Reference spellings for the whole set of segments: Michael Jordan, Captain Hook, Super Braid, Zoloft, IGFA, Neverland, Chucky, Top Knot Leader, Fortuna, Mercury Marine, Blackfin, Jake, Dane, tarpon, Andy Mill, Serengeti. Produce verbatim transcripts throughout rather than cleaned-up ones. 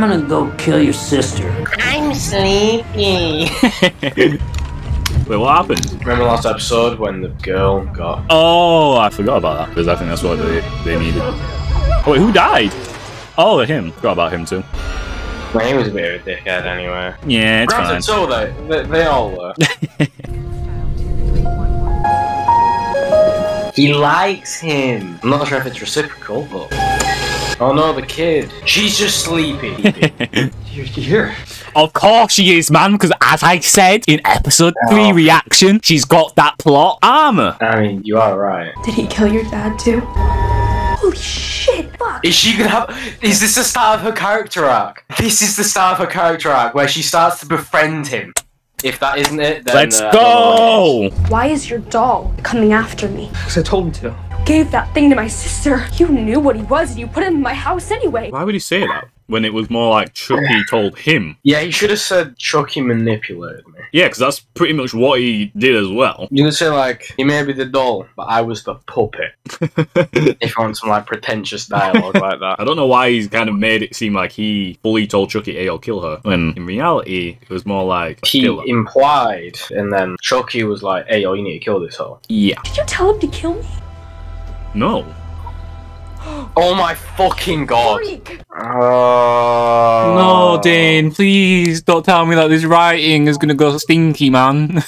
I'm gonna go kill your sister. I'm sleepy. Wait, what happened? Remember last episode when the girl got... Oh, I forgot about that, because I think that's what they, they needed. Oh, wait, who died? Oh, him. Forgot about him, too. Well, he was a bit of a dickhead, anyway. Yeah, it's Granted, fine. so, though. They, they all were. He likes him. I'm not sure if it's reciprocal, but... Oh, no, the kid. She's just sleepy. You're here. Of course she is, man, because as I said in episode oh. three reaction, she's got that plot armor. I mean, you are right. Did he kill your dad too? Holy shit, fuck. Is she gonna have... Is this the start of her character arc? This is the start of her character arc where she starts to befriend him. If that isn't it, then... Let's uh, go! Why is your doll coming after me? Because I told him to. You gave that thing to my sister. You knew what he was and you put him in my house anyway. Why would he say that? When it was more like Chucky told him. Yeah, he should have said Chucky manipulated me. Yeah, because that's pretty much what he did as well. You could say, like, he may be the doll, but I was the puppet. If you want some, like, pretentious dialogue like that. I don't know why he's kind of made it seem like he fully told Chucky, hey, I'll kill her. When in reality, it was more like... He implied, and then Chucky was like, hey, yo, you need to kill this hoe. Yeah. Did you tell him to kill me? No. Oh my fucking god. Oh. No, Dane, please don't tell me that this writing is gonna go stinky, man.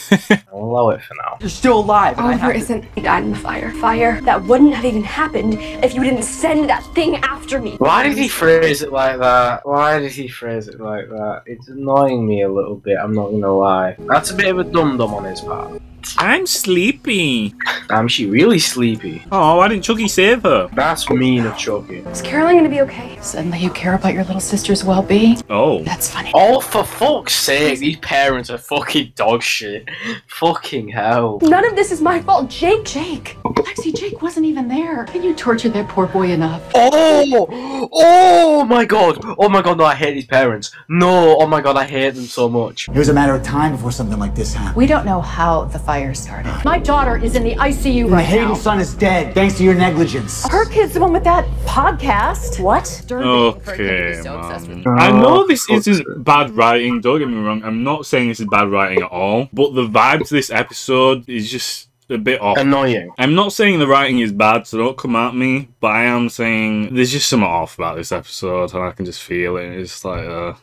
I'll allow it for now. You're still alive. Oliver isn't. He died in the fire. Fire that wouldn't have even happened if you didn't send that thing after me. Why did he phrase it like that? Why did he phrase it like that? It's annoying me a little bit, I'm not gonna lie. That's a bit of a dum-dum on his part. I'm sleepy. Damn, she really sleepy. Oh, why didn't Chucky save her? That's mean of Chucky. Is Caroline gonna be okay? Suddenly you care about your little sister's well-being? Oh. That's funny. Oh, for fuck's sake, these parents are fucking dog shit. Fucking hell. None of this is my fault. Jake, Jake. Lexi, Jake wasn't even there. Can you torture that poor boy enough? Oh! Oh my god. Oh my god, no, I hate these parents. No, oh my god, I hate them so much. It was a matter of time before something like this happened. We don't know how the fire started. My daughter is in the I C U right now. My hated son is dead, thanks to your negligence. Her kid's the one with that podcast. What? Okay, man. Oh, I know this isn't it. bad writing, don't get me wrong. I'm not saying this is bad writing at all, but the vibe to this episode is just a bit off. Annoying. I'm not saying the writing is bad, so don't come at me, but I am saying there's just something off about this episode, and I can just feel it. It's like, uh...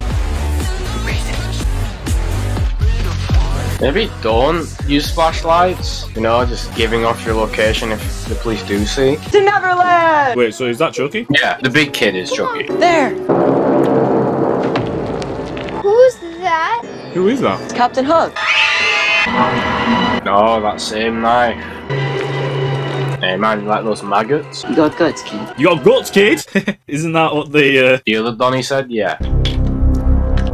Maybe don't use flashlights. You know, just giving off your location if the police do see. To Neverland! Wait, so is that Chucky? Yeah, the big kid is Chucky. There! Who's that? Who is that? It's Captain Hook. No, that same knife. Hey man, you like those maggots? You got guts, kid. You got guts, kid? Isn't that what the, uh... the other Donnie said? Yeah.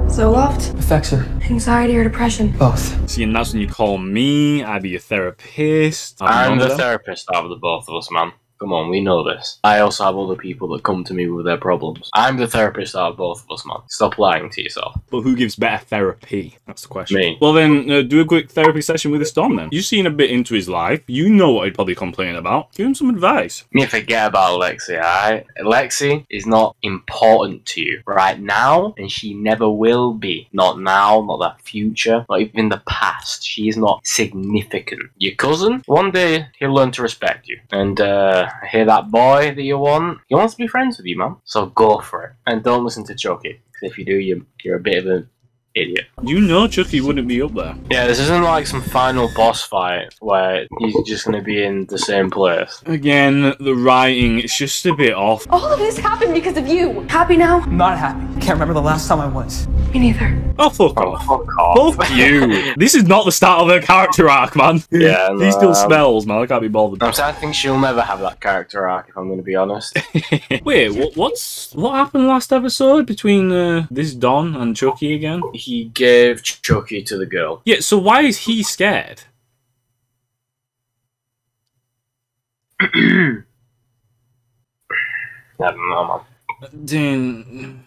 Zoloft? Affects her. Anxiety or depression? Both. See, and that's when you call me, I'd be your therapist. I'm the therapist out of the both of us, man. Come on, we know this. I also have other people that come to me with their problems. I'm the therapist out of both of us, man. Stop lying to yourself. But who gives better therapy? That's the question. Me. Well then, uh, do a quick therapy session with this Dom then. You've seen a bit into his life. You know what he'd probably complain about. Give him some advice. You forget about Lexi, alright? Lexi is not important to you right now, and she never will be. Not now, not that future, not even the past. She is not significant. Your cousin, one day he'll learn to respect you. And, uh... I hear that boy that you want. He wants to be friends with you, man. So go for it. And don't listen to Chucky. Because if you do, you, you're a bit of an idiot. You know Chucky wouldn't be up there. Yeah, this isn't like some final boss fight where he's just going to be in the same place. Again, the writing, it's just a bit off. All of this happened because of you. Happy now? I'm not happy. I can't remember the last time I was. Me neither. Oh, fuck oh, off. Fuck off. Fuck you. This is not the start of her character arc, man. Yeah, no, he still smells, man. I can't be bothered. I'm sad. I think she'll never have that character arc, if I'm going to be honest. Wait, what, what's, what happened last episode between uh, this Don and Chucky again? He gave Chucky to the girl. Yeah, so why is he scared? I don't know, man. Dane...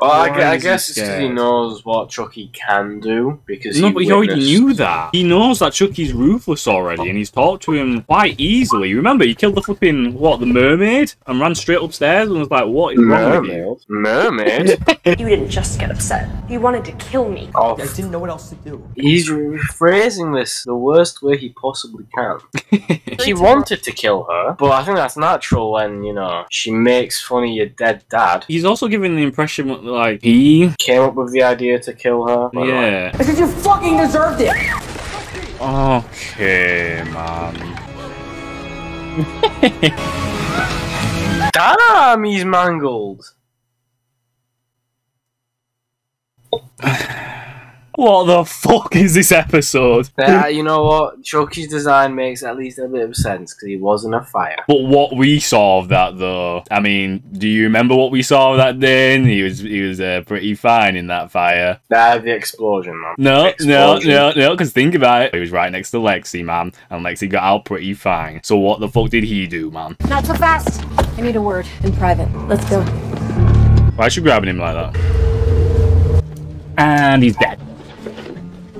Well, I, I guess it's because he knows what Chucky can do. Because no, he but he witnessed... already knew that. He knows that Chucky's ruthless already, and he's talked to him quite easily. Remember, he killed the flipping, what, the mermaid? And ran straight upstairs and was like, what is wrong with you? Mermaid? You didn't just get upset. You wanted to kill me. Oh, I didn't know what else to do. He's rephrasing this the worst way he possibly can. She wanted to kill her, but I think that's natural when, you know, she makes fun of your dead dad. He's also giving the impression that, like, he came up with the idea to kill her. Yeah. Because you fucking deserved it! Okay, man. Damn, he's mangled! What the fuck is this episode? Uh, you know what? Chucky's design makes at least a bit of sense because he wasn't a fire. But what we saw of that, though, I mean, do you remember what we saw of that, Dane? He was he was uh, pretty fine in that fire. Uh, the explosion, man. No, explosion. no, no, no, because think about it. He was right next to Lexi, man, and Lexi got out pretty fine. So what the fuck did he do, man? Not so fast. I need a word in private. Let's go. Why is she grabbing him like that? And he's dead.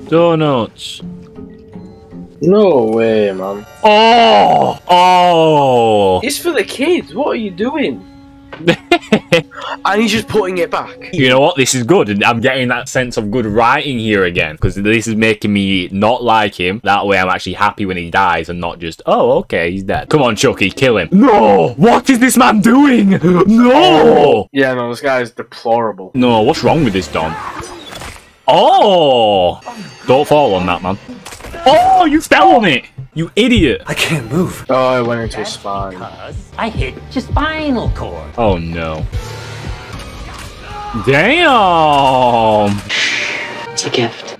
Donuts. No way, man. Oh! Oh! It's for the kids. What are you doing? And he's just putting it back. You know what? This is good. I'm getting that sense of good writing here again. Because this is making me not like him. That way I'm actually happy when he dies and not just, oh, okay, he's dead. Come on, Chucky, kill him. No! What is this man doing? No! Yeah, no, this guy is deplorable. No, what's wrong with this Don? Oh! Don't fall on that, man. Oh, you fell on it! You idiot! I can't move. Oh, I went into his spine. I hit your spinal cord. Oh, no. Damn! It's a gift.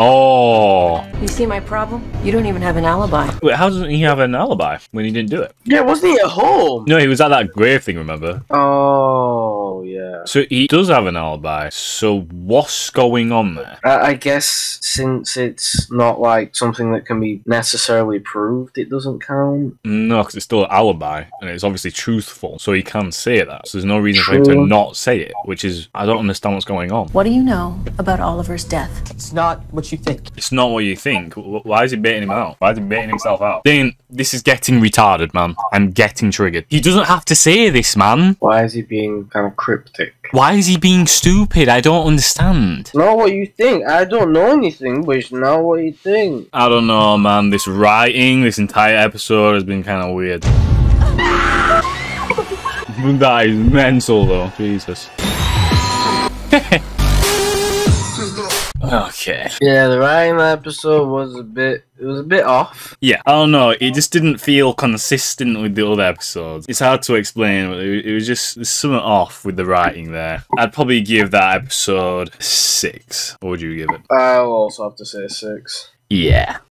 Oh. You see my problem? You don't even have an alibi. Wait, how doesn't he have an alibi when he didn't do it? Yeah, wasn't he at home? No, he was at that grave thing, remember? Oh, yeah. So he does have an alibi. So what's going on there? Uh, I guess since it's not like something that can be necessarily proved, it doesn't count. No, because it's still an alibi and it's obviously truthful. So he can say that. So there's no reason True. for him to not say it, which is, I don't understand what's going on. What do you know about Oliver's death? It's not what you think. It's not what you think. Why is he baiting him out? Why is he baiting himself out? Dane, this is getting retarded, man. I'm getting triggered. He doesn't have to say this, man. Why is he being kind of cryptic? Why is he being stupid? I don't understand. Not what you think. I don't know anything, but it's not what you think. I don't know, man. This writing, this entire episode has been kind of weird. That is mental, though. Jesus. Okay. Yeah, the writing episode was a bit... It was a bit off. Yeah, I don't know. It just didn't feel consistent with the other episodes. It's hard to explain. But it was just something off with the writing there. I'd probably give that episode six. What would you give it? I'll also have to say six. Yeah.